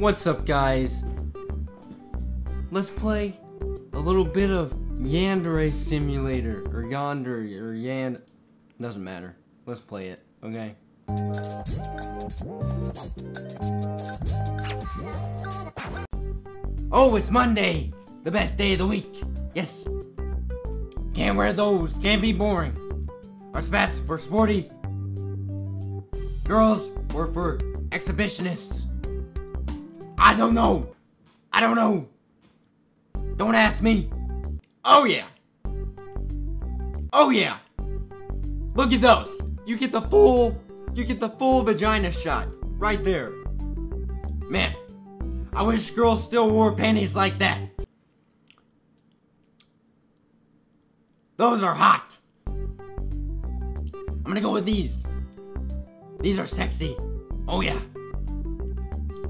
What's up, guys? Let's play a little bit of Yandere Simulator, or Yandere, or Yand... Doesn't matter. Let's play it, okay? Oh, it's Monday! The best day of the week! Yes! Can't wear those, can't be boring. Our spats for sporty girls or for exhibitionists. I don't know. Don't ask me. Oh yeah. Look at those. You get the full vagina shot right there. Man, I wish girls still wore panties like that. Those are hot. I'm gonna go with these. These are sexy. Oh yeah.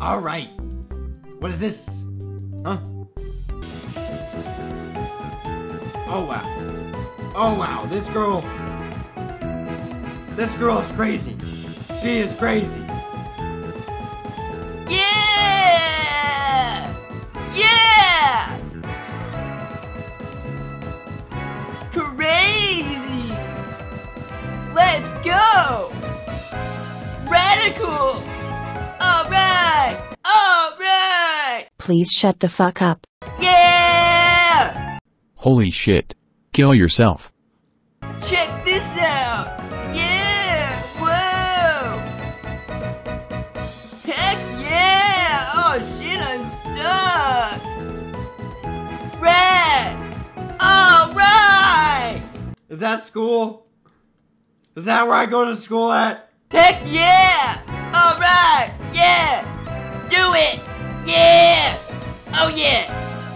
All right. What is this? Huh? Oh wow. Oh wow. This girl is crazy. She is crazy. Yeah! Yeah! Crazy! Let's go! Radical! Alright! Alright! Please shut the fuck up. Yeah! Holy shit. Kill yourself. Check this out! Yeah! Whoa! Heck yeah! Oh shit, I'm stuck! Rad! Alright! Is that school? Is that where I go to school at? Tech, yeah! Alright! Yeah! Do it! Yeah! Oh yeah!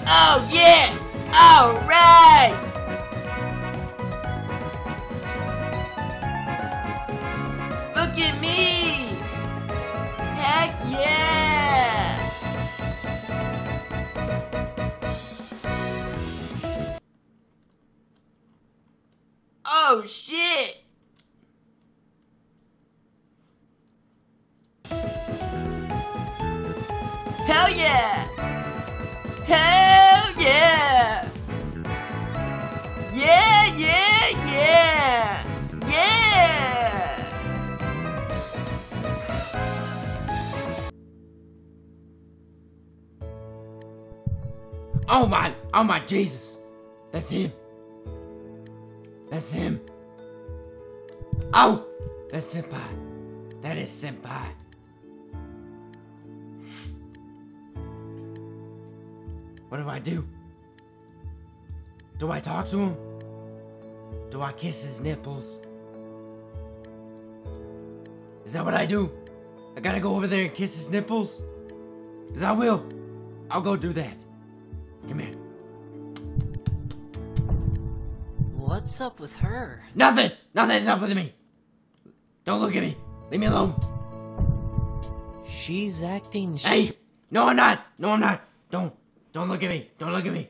Oh yeah! Alright! Look at me! Heck yeah! Oh shit! Hell yeah! Hell yeah! Yeah, yeah, yeah! Yeah! Oh my Jesus! That's him! Oh! That's Senpai! That is Senpai. What do? Do I talk to him? Do I kiss his nipples? Is that what I do? I gotta go over there and kiss his nipples? 'Cause I will. I'll go do that. Come here. What's up with her? Nothing! Nothing's up with me! Don't look at me! Leave me alone. She's acting. Hey, no, I'm not. Don't look at me.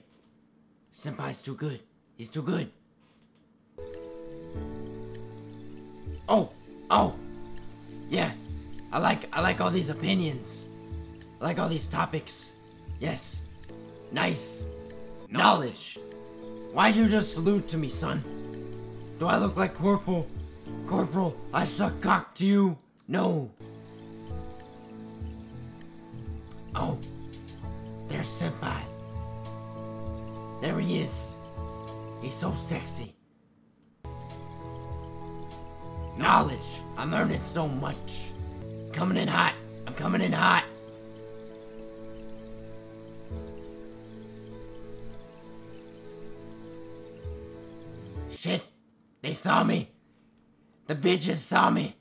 Senpai's too good. He's too good. Oh, yeah. I like all these opinions. I like all these topics. Yes, nice knowledge. Why'd you just salute to me, son? Do I look like Corporal? Corporal, I suck cock to you. No. Oh, there's Senpai. There he is. He's so sexy. Knowledge. I'm learning so much. I'm coming in hot. Shit, they saw me. The bitches saw me.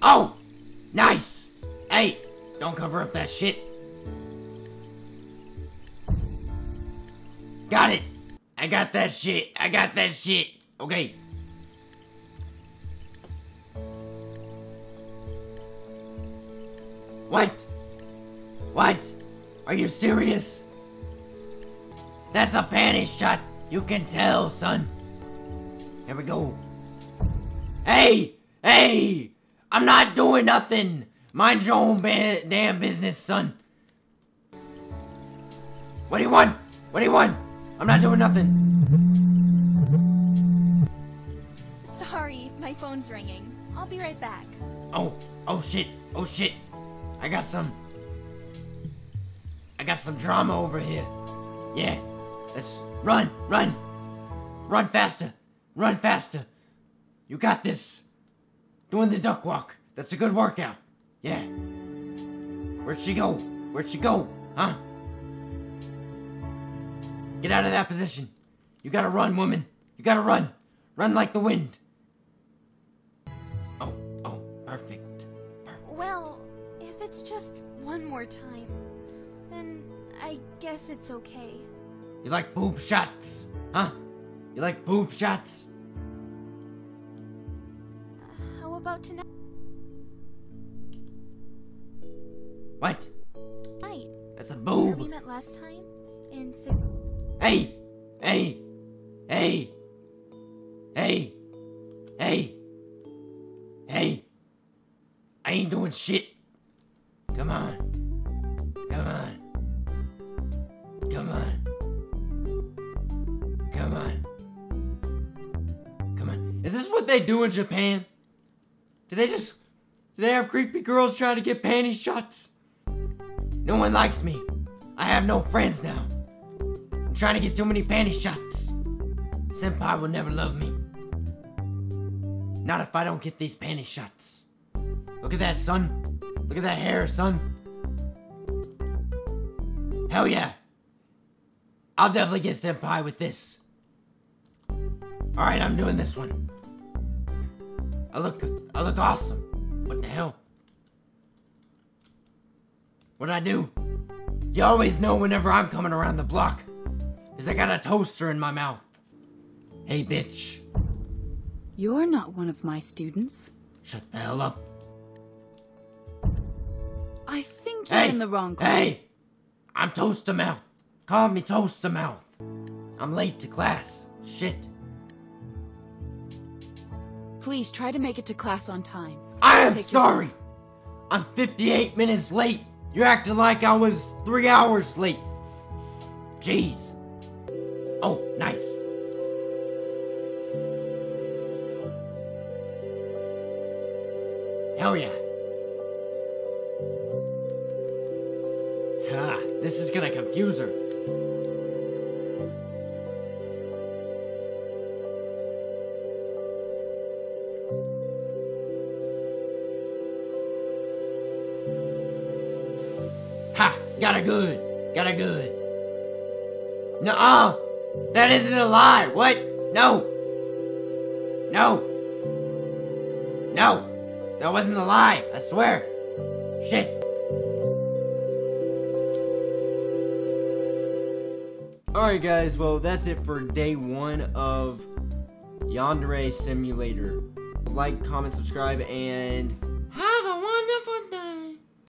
Oh! Nice! Hey! Don't cover up that shit. Got it! I got that shit! Okay. What? Are you serious? That's a panty shot! You can tell, son. Here we go. Hey! I'm not doing nothing! Mind your own damn business, son. What do you want? What do you want? I'm not doing nothing. Sorry, my phone's ringing. I'll be right back. Oh shit, oh shit. I got some drama over here. Yeah, let's run faster, run faster. You got this. Doing the duck walk. That's a good workout. Yeah. Where'd she go? Where'd she go? Huh? Get out of that position. You gotta run, woman. You gotta run. Run like the wind. Oh, perfect. Well, if it's just one more time, then I guess it's okay. You like boob shots, huh? You like boob shots? How about tonight? What? Night. That's a boob. We met last time in Hey! Hey! Hey! Hey! Hey! Hey! I ain't doing shit. Come on. Come on. Come on. Come on. Come on. Is this what they do in Japan? Do they have creepy girls trying to get panty shots? No one likes me. I have no friends now. I'm trying to get too many panty shots. Senpai will never love me. Not if I don't get these panty shots. Look at that, son. Look at that hair, son. Hell yeah. I'll definitely get Senpai with this. Alright, I'm doing this one. I look awesome. What the hell? What'd I do? You always know whenever I'm coming around the block. Cause I got a toaster in my mouth. Hey, bitch. You're not one of my students. Shut the hell up. I think you're in the wrong class. Hey! I'm Toaster Mouth. Call me Toaster Mouth. I'm late to class. Shit. Please try to make it to class on time. I am sorry! I'm 58 minutes late. You're acting like I was 3 hours late. Jeez. Oh, nice. Hell yeah. Ha, this is gonna confuse her. Ha, got her good. Got her good. Nuh-uh. That isn't a lie! What? No! No! No! That wasn't a lie! I swear! Shit! Alright guys, well that's it for day one of Yandere Simulator. Like, comment, subscribe, and have a wonderful day!